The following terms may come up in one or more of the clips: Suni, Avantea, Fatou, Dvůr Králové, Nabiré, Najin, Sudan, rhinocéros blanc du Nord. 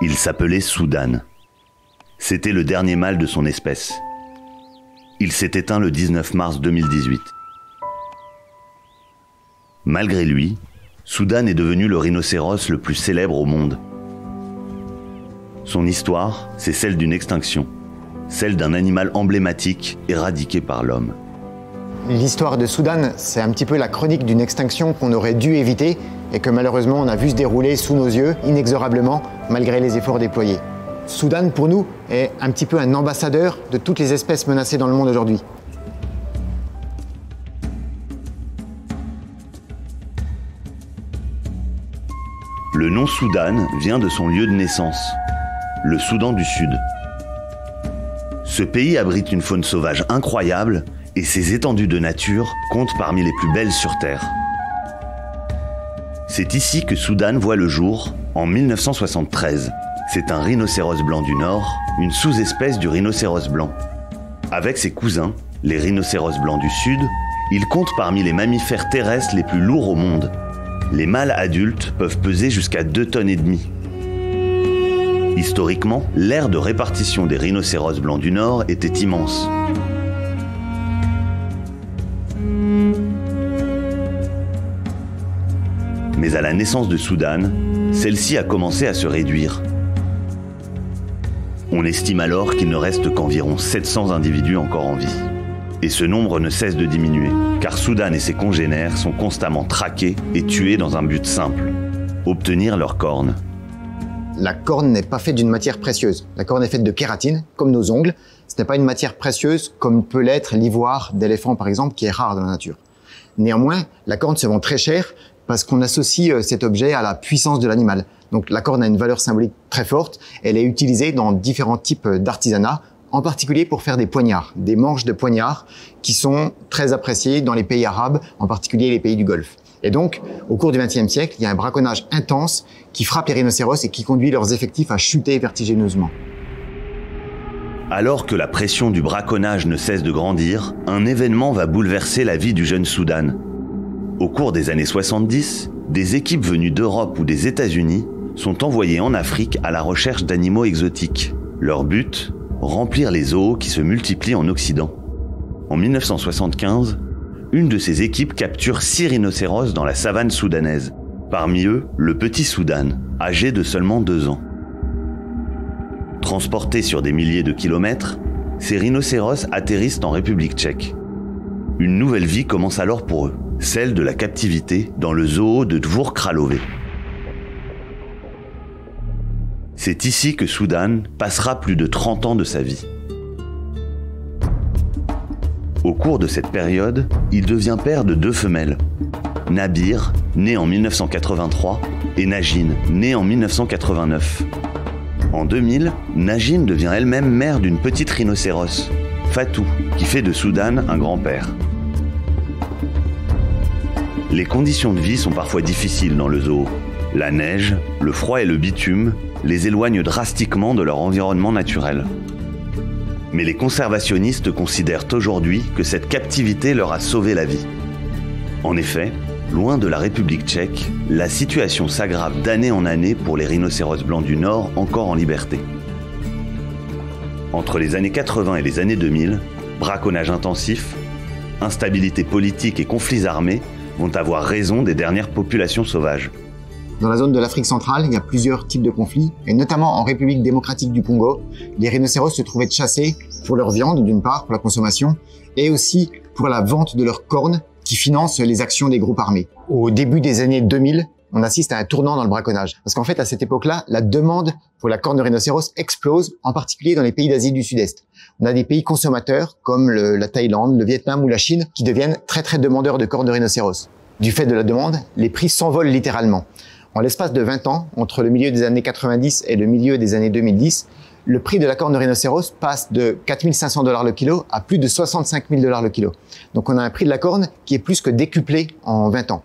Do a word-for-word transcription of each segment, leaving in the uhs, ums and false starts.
Il s'appelait Sudan. C'était le dernier mâle de son espèce. Il s'est éteint le dix-neuf mars deux mille dix-huit. Malgré lui, Sudan est devenu le rhinocéros le plus célèbre au monde. Son histoire, c'est celle d'une extinction, celle d'un animal emblématique éradiqué par l'homme. L'histoire de Sudan, c'est un petit peu la chronique d'une extinction qu'on aurait dû éviter et que malheureusement on a vu se dérouler sous nos yeux, inexorablement, malgré les efforts déployés. Sudan, pour nous, est un petit peu un ambassadeur de toutes les espèces menacées dans le monde aujourd'hui. Le nom Sudan vient de son lieu de naissance, le Soudan du Sud. Ce pays abrite une faune sauvage incroyable et ses étendues de nature comptent parmi les plus belles sur Terre. C'est ici que Sudan voit le jour, en mille neuf cent soixante-treize. C'est un rhinocéros blanc du Nord, une sous-espèce du rhinocéros blanc. Avec ses cousins, les rhinocéros blancs du Sud, il compte parmi les mammifères terrestres les plus lourds au monde. Les mâles adultes peuvent peser jusqu'à deux tonnes et demie. Historiquement, l'aire de répartition des rhinocéros blancs du Nord était immense. Mais à la naissance de Sudan, celle-ci a commencé à se réduire. On estime alors qu'il ne reste qu'environ sept cents individus encore en vie. Et ce nombre ne cesse de diminuer, car Sudan et ses congénères sont constamment traqués et tués dans un but simple, obtenir leurs cornes. La corne n'est pas faite d'une matière précieuse. La corne est faite de kératine, comme nos ongles. Ce n'est pas une matière précieuse comme peut l'être l'ivoire d'éléphant, par exemple, qui est rare dans la nature. Néanmoins, la corne se vend très cher parce qu'on associe cet objet à la puissance de l'animal. Donc la corne a une valeur symbolique très forte. Elle est utilisée dans différents types d'artisanat, en particulier pour faire des poignards, des manches de poignards qui sont très appréciées dans les pays arabes, en particulier les pays du Golfe. Et donc, au cours du vingtième siècle, il y a un braconnage intense qui frappe les rhinocéros et qui conduit leurs effectifs à chuter vertigineusement. Alors que la pression du braconnage ne cesse de grandir, un événement va bouleverser la vie du jeune Sudan. Au cours des années soixante-dix, des équipes venues d'Europe ou des États-Unis sont envoyées en Afrique à la recherche d'animaux exotiques. Leur but, remplir les zoos qui se multiplient en Occident. En mille neuf cent soixante-quinze, une de ces équipes capture six rhinocéros dans la savane soudanaise. Parmi eux, le petit Sudan, âgé de seulement deux ans. Transportés sur des milliers de kilomètres, ces rhinocéros atterrissent en République tchèque. Une nouvelle vie commence alors pour eux, celle de la captivité dans le zoo de Dvůr Králové. C'est ici que Sudan passera plus de trente ans de sa vie. Au cours de cette période, il devient père de deux femelles, Nabiré, née en mille neuf cent quatre-vingt-trois, et Najin, née en mille neuf cent quatre-vingt-neuf. En deux mille, Najin devient elle-même mère d'une petite rhinocéros, Fatou, qui fait de Sudan un grand-père. Les conditions de vie sont parfois difficiles dans le zoo. La neige, le froid et le bitume les éloignent drastiquement de leur environnement naturel. Mais les conservationnistes considèrent aujourd'hui que cette captivité leur a sauvé la vie. En effet, loin de la République tchèque, la situation s'aggrave d'année en année pour les rhinocéros blancs du Nord encore en liberté. Entre les années quatre-vingt et les années deux mille, braconnage intensif, instabilité politique et conflits armés vont avoir raison des dernières populations sauvages. Dans la zone de l'Afrique centrale, il y a plusieurs types de conflits, et notamment en République démocratique du Congo, les rhinocéros se trouvaient chassés pour leur viande, d'une part, pour la consommation, et aussi pour la vente de leurs cornes qui financent les actions des groupes armés. Au début des années deux mille, on assiste à un tournant dans le braconnage. Parce qu'en fait, à cette époque-là, la demande pour la corne de rhinocéros explose, en particulier dans les pays d'Asie du Sud-Est. On a des pays consommateurs, comme le, la Thaïlande, le Vietnam ou la Chine, qui deviennent très très demandeurs de cornes de rhinocéros. Du fait de la demande, les prix s'envolent littéralement. En l'espace de vingt ans, entre le milieu des années quatre-vingt-dix et le milieu des années deux mille dix, le prix de la corne de rhinocéros passe de quatre mille cinq cents dollars le kilo à plus de soixante-cinq mille dollars le kilo. Donc on a un prix de la corne qui est plus que décuplé en vingt ans.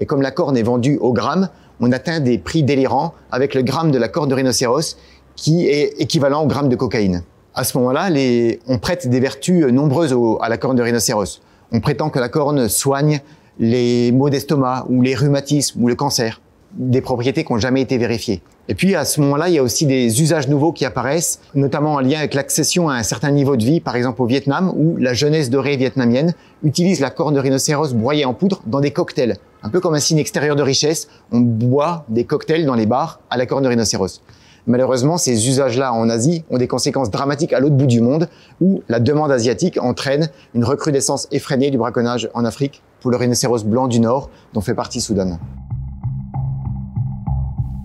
Et comme la corne est vendue au gramme, on atteint des prix délirants avec le gramme de la corne de rhinocéros qui est équivalent au gramme de cocaïne. À ce moment-là, les... on prête des vertus nombreuses au... à la corne de rhinocéros. On prétend que la corne soigne les maux d'estomac ou les rhumatismes ou le cancer. des propriétés qui n'ont jamais été vérifiées. Et puis à ce moment-là, il y a aussi des usages nouveaux qui apparaissent, notamment en lien avec l'accession à un certain niveau de vie, par exemple au Vietnam, où la jeunesse dorée vietnamienne utilise la corne de rhinocéros broyée en poudre dans des cocktails. Un peu comme un signe extérieur de richesse, on boit des cocktails dans les bars à la corne de rhinocéros. Malheureusement, ces usages-là en Asie ont des conséquences dramatiques à l'autre bout du monde, où la demande asiatique entraîne une recrudescence effrénée du braconnage en Afrique pour le rhinocéros blanc du Nord, dont fait partie Soudan.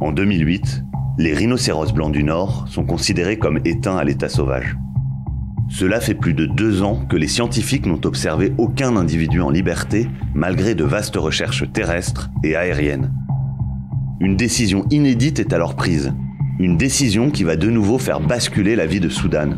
En deux mille huit, les rhinocéros blancs du Nord sont considérés comme éteints à l'état sauvage. Cela fait plus de deux ans que les scientifiques n'ont observé aucun individu en liberté, malgré de vastes recherches terrestres et aériennes. Une décision inédite est alors prise. Une décision qui va de nouveau faire basculer la vie de Soudan.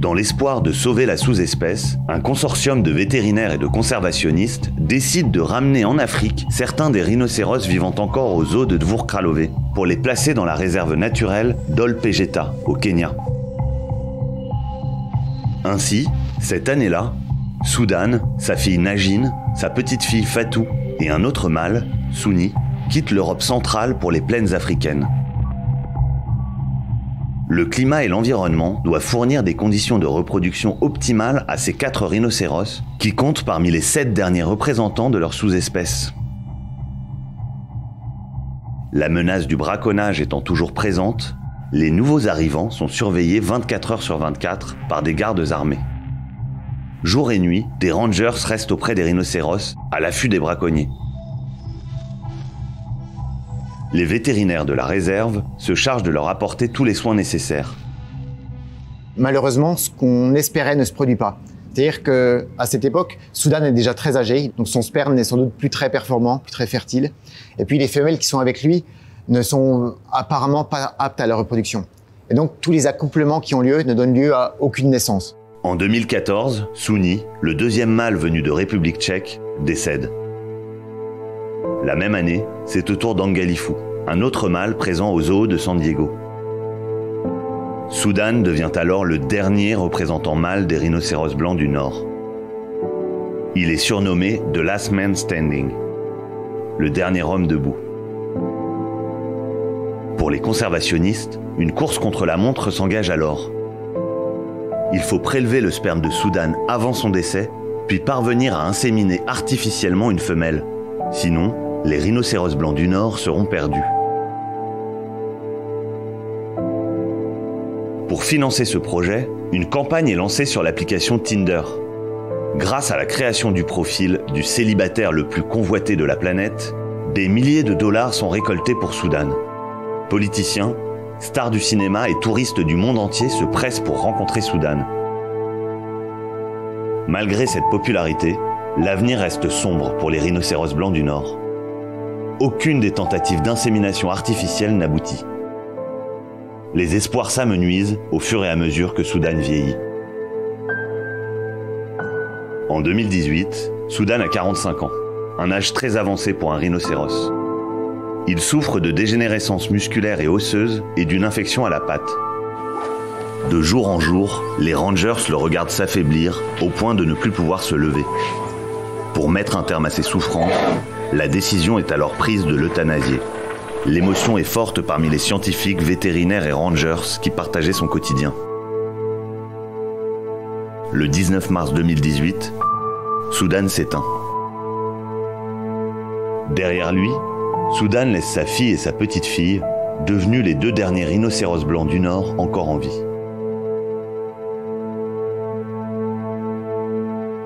Dans l'espoir de sauver la sous-espèce, un consortium de vétérinaires et de conservationnistes décide de ramener en Afrique certains des rhinocéros vivant encore aux eaux de Dvůr Králové pour les placer dans la réserve naturelle d'Olpegeta, au Kenya. Ainsi, cette année-là, Soudan, sa fille Najin, sa petite-fille Fatou et un autre mâle, Suni, quittent l'Europe centrale pour les plaines africaines. Le climat et l'environnement doivent fournir des conditions de reproduction optimales à ces quatre rhinocéros, qui comptent parmi les sept derniers représentants de leur sous-espèce. La menace du braconnage étant toujours présente, les nouveaux arrivants sont surveillés vingt-quatre heures sur vingt-quatre par des gardes armés. Jour et nuit, des rangers restent auprès des rhinocéros, à l'affût des braconniers. Les vétérinaires de la réserve se chargent de leur apporter tous les soins nécessaires. Malheureusement, ce qu'on espérait ne se produit pas. C'est-à-dire qu'à cette époque, Soudan est déjà très âgé, donc son sperme n'est sans doute plus très performant, plus très fertile. Et puis les femelles qui sont avec lui ne sont apparemment pas aptes à la reproduction. Et donc tous les accouplements qui ont lieu ne donnent lieu à aucune naissance. En deux mille quatorze, Suni, le deuxième mâle venu de République tchèque, décède. La même année, c'est au tour d'Angalifou, un autre mâle présent au zoo de San Diego. Soudan devient alors le dernier représentant mâle des rhinocéros blancs du Nord. Il est surnommé « The Last Man Standing », le dernier homme debout. Pour les conservationnistes, une course contre la montre s'engage alors. Il faut prélever le sperme de Soudan avant son décès, puis parvenir à inséminer artificiellement une femelle. Sinon, les rhinocéros blancs du Nord seront perdus. Pour financer ce projet, une campagne est lancée sur l'application Tinder. Grâce à la création du profil du célibataire le plus convoité de la planète, des milliers de dollars sont récoltés pour Soudan. Politiciens, stars du cinéma et touristes du monde entier se pressent pour rencontrer Soudan. Malgré cette popularité, l'avenir reste sombre pour les rhinocéros blancs du Nord. Aucune des tentatives d'insémination artificielle n'aboutit. Les espoirs s'amenuisent au fur et à mesure que Soudan vieillit. En deux mille dix-huit, Soudan a quarante-cinq ans, un âge très avancé pour un rhinocéros. Il souffre de dégénérescence musculaire et osseuse et d'une infection à la patte. De jour en jour, les rangers le regardent s'affaiblir au point de ne plus pouvoir se lever. Pour mettre un terme à ses souffrances, la décision est alors prise de l'euthanasier. L'émotion est forte parmi les scientifiques, vétérinaires et rangers qui partageaient son quotidien. Le dix-neuf mars deux mille dix-huit, Soudan s'éteint. Derrière lui, Soudan laisse sa fille et sa petite-fille, devenus les deux derniers rhinocéros blancs du Nord encore en vie.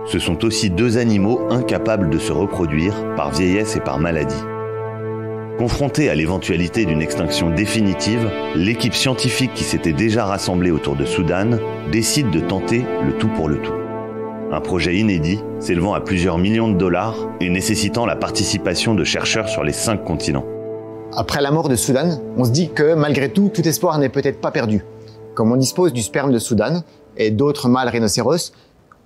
Ce sont aussi deux animaux incapables de se reproduire par vieillesse et par maladie. Confrontés à l'éventualité d'une extinction définitive, l'équipe scientifique qui s'était déjà rassemblée autour de Soudan décide de tenter le tout pour le tout. Un projet inédit, s'élevant à plusieurs millions de dollars et nécessitant la participation de chercheurs sur les cinq continents. Après la mort de Soudan, on se dit que malgré tout, tout espoir n'est peut-être pas perdu. Comme on dispose du sperme de Soudan et d'autres mâles rhinocéros,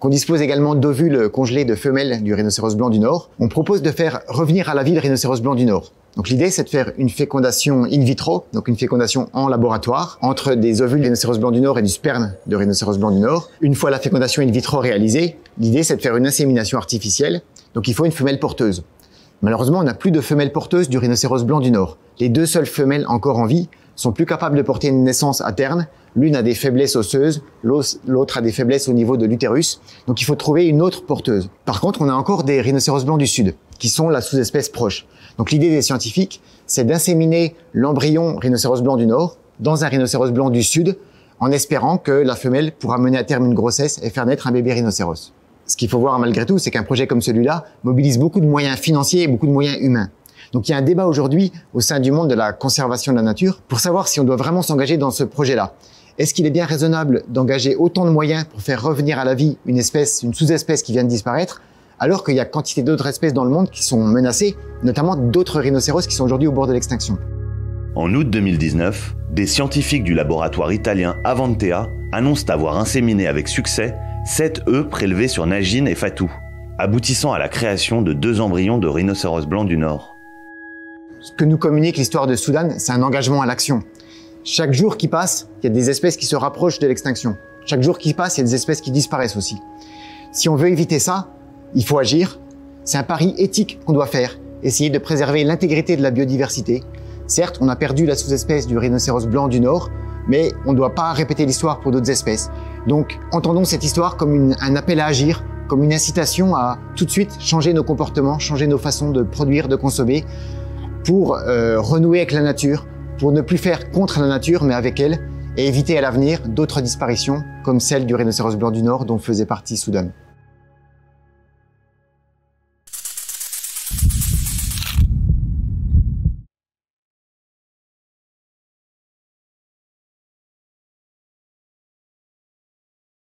qu'on dispose également d'ovules congelés de femelles du rhinocéros blanc du Nord, on propose de faire revenir à la vie le rhinocéros blanc du Nord. Donc l'idée, c'est de faire une fécondation in vitro, donc une fécondation en laboratoire, entre des ovules de rhinocéros blanc du Nord et du sperme de rhinocéros blanc du Nord. Une fois la fécondation in vitro réalisée, l'idée, c'est de faire une insémination artificielle, donc il faut une femelle porteuse. Malheureusement, on n'a plus de femelles porteuses du rhinocéros blanc du Nord. Les deux seules femelles encore en vie sont plus capables de porter une naissance à terme. L'une a des faiblesses osseuses, l'autre a des faiblesses au niveau de l'utérus. Donc il faut trouver une autre porteuse. Par contre, on a encore des rhinocéros blancs du Sud, qui sont la sous-espèce proche. Donc l'idée des scientifiques, c'est d'inséminer l'embryon rhinocéros blanc du Nord dans un rhinocéros blanc du Sud, en espérant que la femelle pourra mener à terme une grossesse et faire naître un bébé rhinocéros. Ce qu'il faut voir malgré tout, c'est qu'un projet comme celui-là mobilise beaucoup de moyens financiers et beaucoup de moyens humains. Donc il y a un débat aujourd'hui au sein du monde de la conservation de la nature pour savoir si on doit vraiment s'engager dans ce projet-là. Est-ce qu'il est bien raisonnable d'engager autant de moyens pour faire revenir à la vie une espèce, une sous-espèce qui vient de disparaître, alors qu'il y a quantité d'autres espèces dans le monde qui sont menacées, notamment d'autres rhinocéros qui sont aujourd'hui au bord de l'extinction. En août deux mille dix-neuf, des scientifiques du laboratoire italien Avantea annoncent avoir inséminé avec succès sept œufs prélevés sur Najin et Fatou, aboutissant à la création de deux embryons de rhinocéros blanc du Nord. Ce que nous communique l'histoire de Sudan, c'est un engagement à l'action. Chaque jour qui passe, il y a des espèces qui se rapprochent de l'extinction. Chaque jour qui passe, il y a des espèces qui disparaissent aussi. Si on veut éviter ça, il faut agir. C'est un pari éthique qu'on doit faire, essayer de préserver l'intégrité de la biodiversité. Certes, on a perdu la sous-espèce du rhinocéros blanc du Nord, mais on ne doit pas répéter l'histoire pour d'autres espèces. Donc, entendons cette histoire comme une, un appel à agir, comme une incitation à tout de suite changer nos comportements, changer nos façons de produire, de consommer, pour euh, renouer avec la nature, pour ne plus faire contre la nature, mais avec elle, et éviter à l'avenir d'autres disparitions, comme celle du rhinocéros blanc du Nord dont faisait partie Sudan.